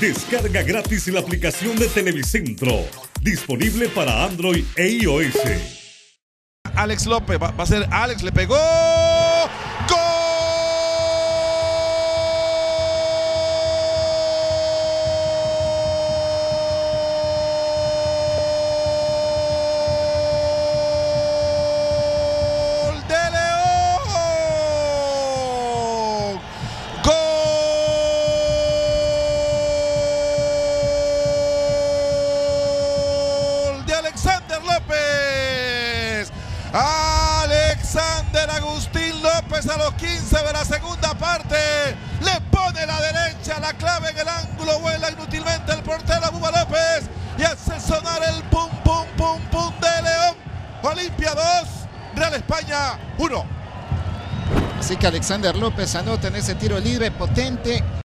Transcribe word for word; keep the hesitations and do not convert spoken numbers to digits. Descarga gratis la aplicación de Televicentro, disponible para Android e iOS. Alex López, va, va a ser Alex, le pegó. Alexander López, Alexander Agustín López a los quince de la segunda parte, le pone la derecha, la clave en el ángulo, vuela inútilmente el portero Buba López y hace sonar el pum pum pum pum de León. Olimpia dos, Real España uno. Así que Alexander López anota en ese tiro libre potente.